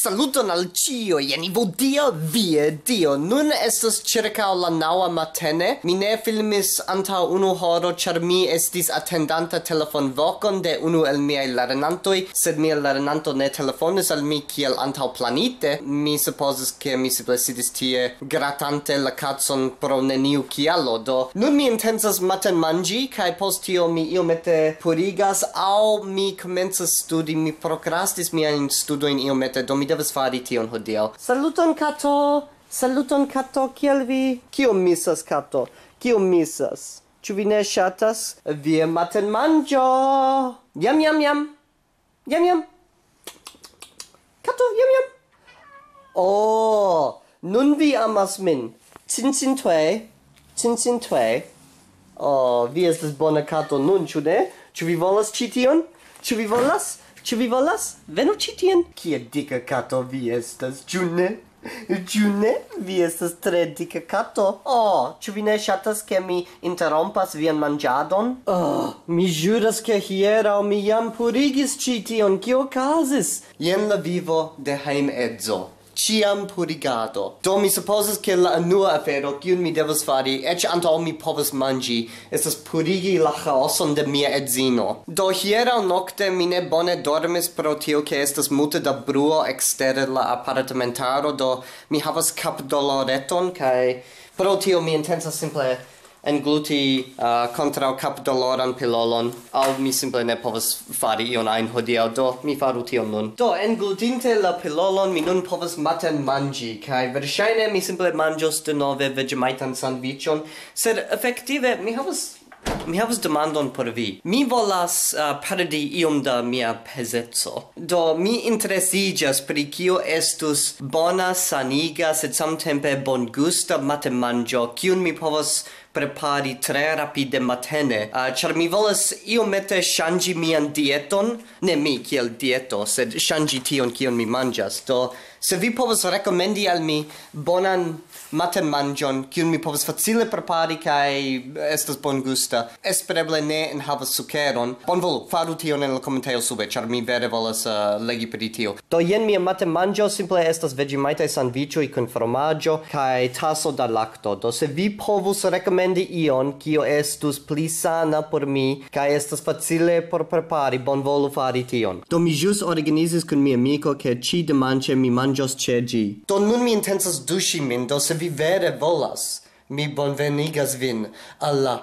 Saluton al cio, jen ivo dia vie dio. Nun estas circa la naŭa matene. Mi ne filmis antaŭ unu horo, ĉar mi estis atendanta telefonvokon de unu el miaj lernantoj, sed mia lernanto ne telefonis al mi kiel antaŭ planite. Mi supozis ke mi simple sidis tie gratante la kacon pro neniu kialo. Do nun mi intencas matenmanĝi kaj post tio mi iomete purigas aŭ mi komencas studi. Mi prokrastis miajn studojn iomete, do mi devas fari tion hodiaŭ. Saluton kato! Saluton kato! Kiel vi? Kiom misas kato? Kiom misas? Ĉu vi ne ŝatas via matenmanĝo? Jam jam jam! Jam jam! Kato! Jam jam! Oh! Nun vi amas min! Cin cin tue! Cin cin tue! Oh, vi estas bona kato nun, ĉu ne? Ĉu vi volas ĉi tion? Ĉu vi volas? Ĉu vi volas? Venu ĉi tien. Kia dika kato vi estas, ĉu ne? Ĉu ne? Vi estas tre dika kato. Oh, ĉu vi ne ŝatas ke mi interrompas vian manĝadon? Oh, mi ĵuras ke hieraŭ mi jam purigis ĉi tion. Kio okazis? Jen la vivo de hejmedzo. Ciam purigado. Do mi supposas ke la unua afero kiun mi devas fari, eĉ antaŭ mi povas manĝi, estas purigi la ĥaoson de mia edzino. Do hieraŭ nokte mi ne bone dormis pro tio ke estas multe da bruo ekstere la apartamentaro, do mi havas kapdoloreton kaj pro tio mi intencas simple engluti kontraŭ kapdoloran pilolon, aŭ mi simple ne povas fari ion ajn hodiaŭ, do mi faru tion nun. Do englutinte la pilolon, mi nun povas matenmanĝi, kaj verŝajne mi simple manĝos denove vegemajtan sandviĉon, sed efektive mi havas demandon por vi. Mi volas perdi iom da mia pezeco. Do mi interesiĝas pri kio estus bona, saniga, sed samtempe bongusta matenmanĝo, kiun mi povas prepari tre rapide matene, ĉar mi volas iomete ŝanĝi mian dieton, ne mi kiel dieto, sed ŝanĝi tion kion mi manĝas. Do se vi povas rekomendi al mi bonan matenmanĝon, kiun mi povas facile prepari kaj estas bongusta, espereble ne enhavas sukeron, bonvolu faru tion en la komentejo sube, ĉar mi vere volas legi pri tio. Do jen mia matenmanĝo simple estas vegemajtaj sandviĉoj kun fromaĝo kaj taso da lakto. Do se vi povus rekomendi ion kio estus pli sana por mi kaj estas facile por prepari, bonvolu fari tion. Do mi ĵus organizis kun mia amiko ke ĉi-dimanĉe mi manĝos ĉe ĝi. Do nun mi intencas duŝi min, do se vi vere volas, mi bonvenigas vin al la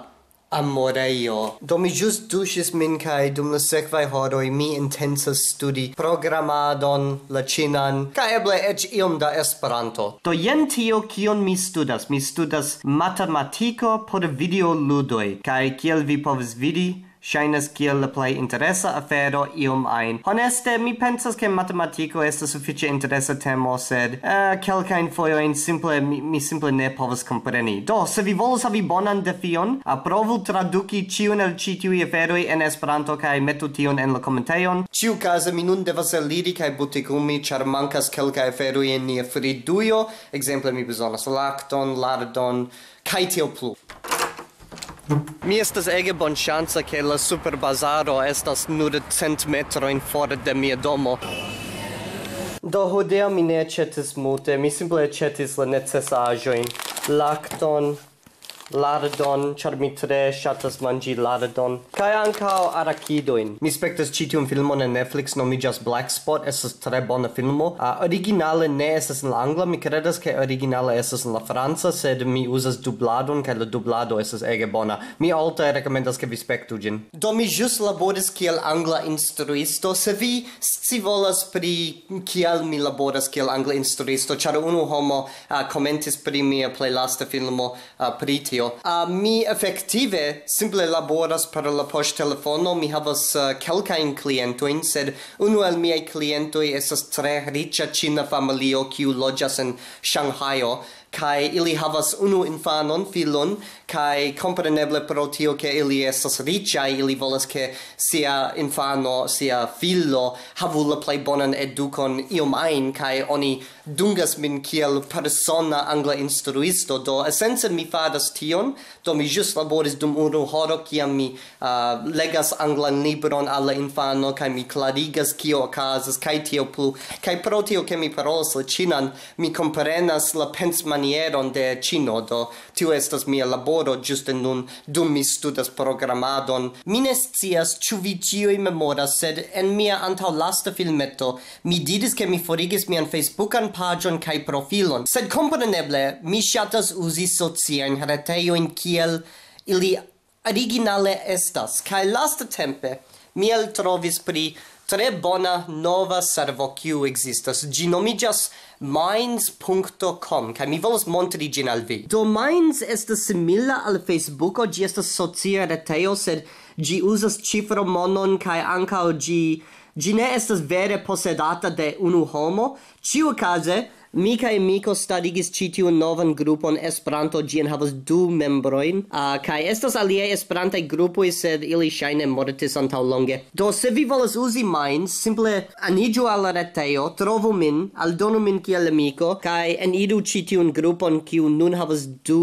amorejo. Do mi ĵus duŝis min kaj dum la sekvaj horoj mi intencas studi programadon, la ĉinan, kaj eble eĉ iom da Esperanto. Do jen tio kion mi studas. Mi studas matematiko por videoludoj, kaj kiel vi povas vidi, ŝajnas kiel la plej interesa afero iom ajn. Honeste, mi pensas ke matematiko estas sufiĉe interesa temo, sed kelkajn fojojn simple mi simple ne povas kompreni. Do, se vi volas havi bonan defion, provu traduki ĉiun el ĉi tiuj aferoj en Esperanto kaj metu tion en la komentejon. Ĉiukaze mi nun devas eliri kaj butikumi, ĉar mankas kelkaj aferoj en nia fridujo. Ekzemple, mi bezonas lakton, lardon kaj tiel plu. Mi estas ege bonŝanca ke la Superbazaro estas nur 100 metrojn for de mia domo. Do hodiaŭ mi ne aĉetis multe, mi simple aĉetis la necesaĵojn. Lakton, lardon, ĉar mi tre ŝatas manĝi lardon, kaj ankaŭ arakidojn. Mi spektas ĉi tiun filmon en Netflix, nomiĝas Black Spot, estas tre bona filmo. Originale ne estas en la angla, mi kredas ke originale estas en la franca, sed mi uzas dubladon kaj la dublado estas ege bona. Mi alte rekomendas ke vi spektu ĝin. Do mi ĵus laboris kiel angla instruisto. Se vi scivolas pri kiel mi laboras kiel angla instruisto, ĉar unu homo komentis pri mia plejlasta filmo pri tio. Mi efektive simple laboras per la poŝtelefono, mi havas kelkajn klientojn, sed unu el miaj klientoj estas tre riĉa ĉina familio kiu loĝas en Ŝanghajo, kai ili havas unu infanon filon kai kompreneble pro tio ke ili estas riĉaj ili volas ke sia infano sia filo havu la plej bonan edukon iom ajn kai oni dungas min kiel persona angla instruisto do esence mi fadas tion do mi ĵus laboris dum unu horo kiam mi legas anglan libron al la infano kai mi klarigas kio okazas kai tio plu kai pro tio ke mi parolas la ĉinan mi komprenas la pensmanieron de ĉino do tio estas mia laboro ĝuste nun dum mi studas programadon mi ne scias ĉu vi ĉiuj memoras sed en mia antaŭlasta filmeto mi diris ke mi forigis mian Facebookan paĝon kaj profilon sed kompreneble mi ŝatas uzi sociajn retejojn kiel ili originale estas kaj lastatempe mi eltrovis pri tre bona nova servo kiu existas. Ĝi nomiĝas Minds.com, kaj mi volas montri ĝin al vi. Do Minds estas simila al Facebooko, ĝi estas socia retejo, sed ĝi uzas cifro monon kaj ankaŭ ĝi ne estas vere posedata de unu homo. Ĉiuokaze, mi kaj Miko starigis ĉi tiun novan grupon Esperanto, ĝi enhavas 2 membrojn, kaj estas aliaj Esperantaj grupoj, sed ili ŝajne mortis antaŭlonge. Do se vi volas uzi Minds, simple aniĝu al la retejo, trovu min, aldonu min kiel amiko, kaj eniru ĉi tiun grupon kiu nun havas 2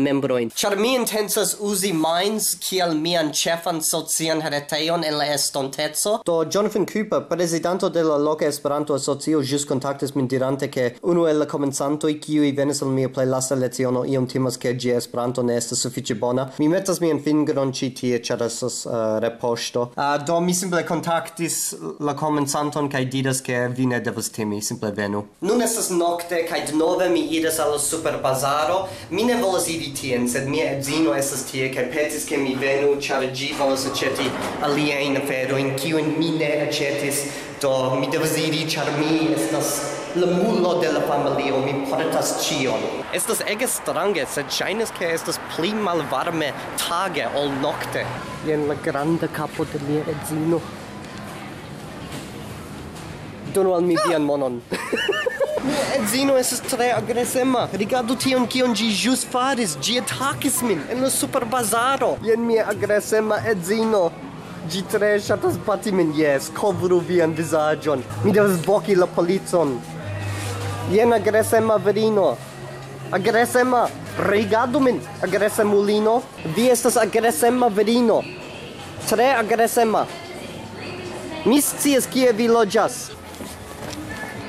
membrojn. Ĉar mi intencas uzi Minds kiel mian ĉefan socian retejon en la estonteco. Do Jonathan Cooper, prezidanto de la loka Esperanto asocio, ĵus kontaktis min dirante ke unu el la komencantoj kiuj venis al mia plej lasta leciono iom timas ke ĝia Esperanto ne estas sufiĉe bona. Mi metas mian fingron ĉi tie ĉar estas repoŝto. Do mi simple kontaktis la komencanton kaj diras ke vi ne devas timi, simple venu. Nun estas nokte kaj denove mi iras al la Superbazaro. Mi ne volas iri tien, sed mia edzino estas tie kaj petis ke mi venu, ĉar ĝi volas aĉeti aliajn aferojn kiujn mi ne aĉetis, do mi devas iri, ĉar mi estas la mulo de la familio, mi portas ĉion. Estas ege strange, sed ŝajnas ke estas pli malvarme tage ol nokte. Jen la granda kapo de mia edzino. Donu al mi vian monon. Mia edzino estas tre agresema. Rigardu tion kion ĝi ĵus faris. Ĝi atakis min en la Superbazaro. Jen mia agresema edzino. Ĝi tre ŝatas bati min. Jes, kovru vian vizaĝon. Mi devas voki la policon. Jen agresema virino. Agresema. Rigardu min. Agresemulino. Vi estas agresema virino. Tre agresema. Mi scias kie vi loĝas.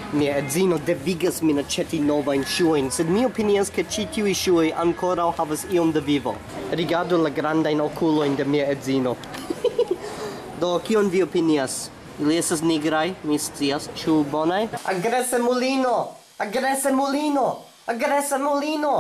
Mia edzino devigas min aĉeti novajn ŝuojn, sed mi opinias ke ĉi tiuj ŝuoj ankoraŭ havas iom da vivo. Rigardu la grandajn okulojn de mia edzino. Do kion vi opinias? Ili estas nigraj, mi scias, ĉu bonaj? Agresemulino! Agresemulino! Agresemulino!